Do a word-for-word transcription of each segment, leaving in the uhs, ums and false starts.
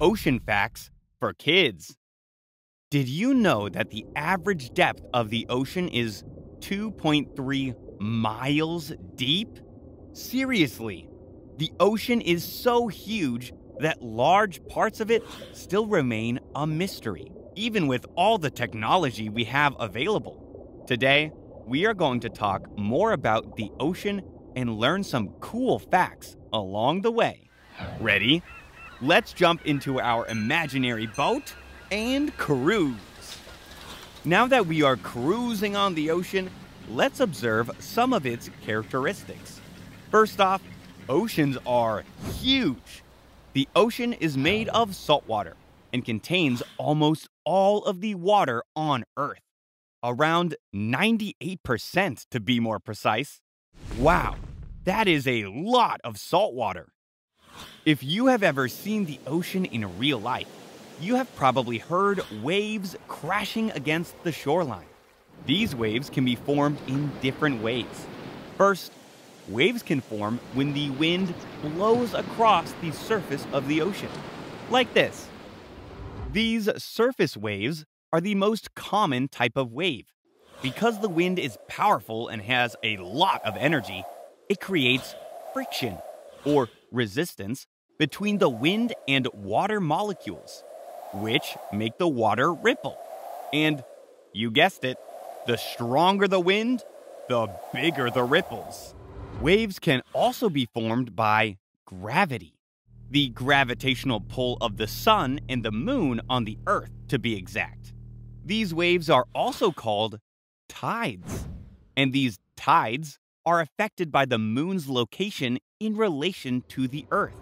Ocean Facts for Kids. Did you know that the average depth of the ocean is two point three miles deep? Seriously, the ocean is so huge that large parts of it still remain a mystery, even with all the technology we have available. Today, we are going to talk more about the ocean and learn some cool facts along the way. Ready? Let's jump into our imaginary boat and cruise. Now that we are cruising on the ocean, let's observe some of its characteristics. First off, oceans are huge. The ocean is made of salt water and contains almost all of the water on Earth, around ninety-eight percent to be more precise. Wow, that is a lot of salt water. If you have ever seen the ocean in real life, you have probably heard waves crashing against the shoreline. These waves can be formed in different ways. First, waves can form when the wind blows across the surface of the ocean, like this. These surface waves are the most common type of wave. Because the wind is powerful and has a lot of energy, it creates friction, or resistance, between the wind and water molecules, which make the water ripple. And you guessed it, the stronger the wind, the bigger the ripples. Waves can also be formed by gravity, the gravitational pull of the sun and the moon on the Earth, to be exact. These waves are also called tides, and these tides are affected by the moon's location in relation to the Earth.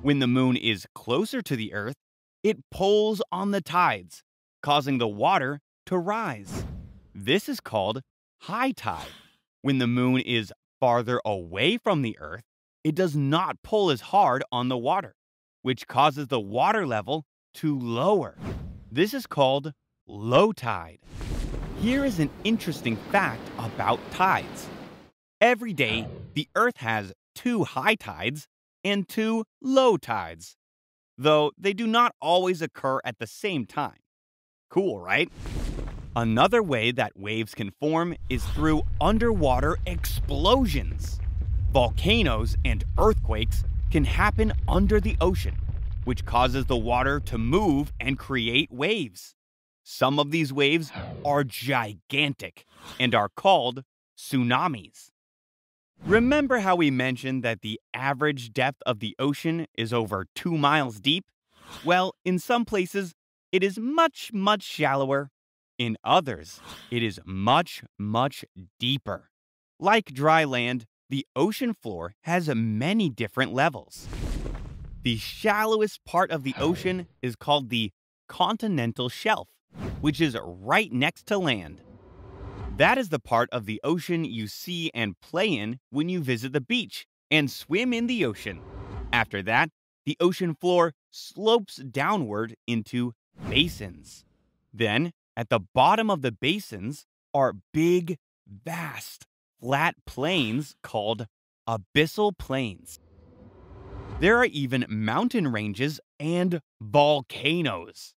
When the moon is closer to the Earth, it pulls on the tides, causing the water to rise. This is called high tide. When the moon is farther away from the Earth, it does not pull as hard on the water, which causes the water level to lower. This is called low tide. Here is an interesting fact about tides. Every day, the Earth has two high tides and two low tides, though they do not always occur at the same time. Cool, right? Another way that waves can form is through underwater explosions. Volcanoes and earthquakes can happen under the ocean, which causes the water to move and create waves. Some of these waves are gigantic and are called tsunamis. Remember how we mentioned that the average depth of the ocean is over two miles deep? Well, in some places, it is much, much shallower. In others, it is much, much deeper. Like dry land, the ocean floor has many different levels. The shallowest part of the ocean is called the continental shelf, which is right next to land. That is the part of the ocean you see and play in when you visit the beach and swim in the ocean. After that, the ocean floor slopes downward into basins. Then, at the bottom of the basins are big, vast, flat plains called abyssal plains. There are even mountain ranges and volcanoes.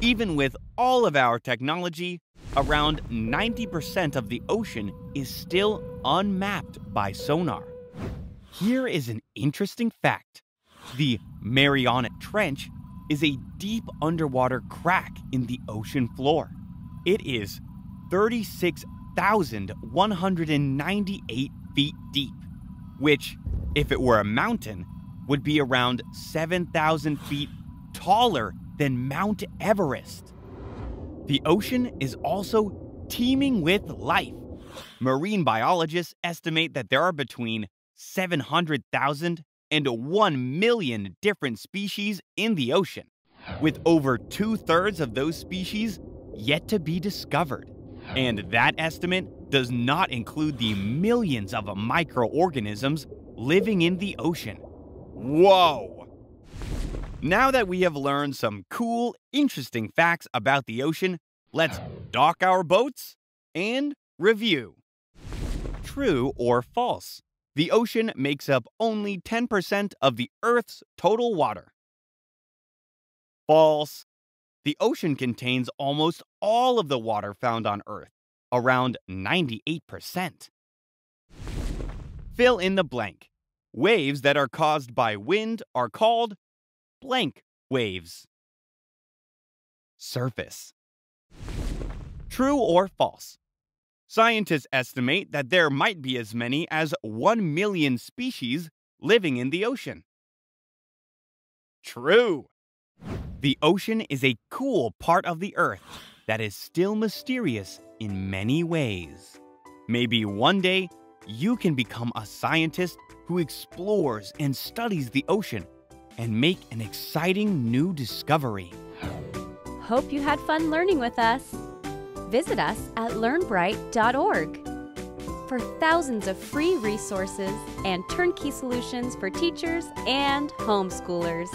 Even with all of our technology, around ninety percent of the ocean is still unmapped by sonar. Here is an interesting fact. The Mariana Trench is a deep underwater crack in the ocean floor. It is thirty-six thousand one hundred ninety-eight feet deep, which, if it were a mountain, would be around seven thousand feet taller than Mount Everest. The ocean is also teeming with life. Marine biologists estimate that there are between seven hundred thousand and one million different species in the ocean, with over two-thirds of those species yet to be discovered. And that estimate does not include the millions of microorganisms living in the ocean. Whoa! Now that we have learned some cool, interesting facts about the ocean, let's dock our boats and review. True or false? The ocean makes up only ten percent of the Earth's total water. False. The ocean contains almost all of the water found on Earth, around ninety-eight percent. Fill in the blank. Waves that are caused by wind are called blank waves. Surface. True or false? Scientists estimate that there might be as many as one million species living in the ocean. True. The ocean is a cool part of the Earth that is still mysterious in many ways. Maybe one day you can become a scientist who explores and studies the ocean and make an exciting new discovery. Hope you had fun learning with us. Visit us at learn bright dot org for thousands of free resources and turnkey solutions for teachers and homeschoolers.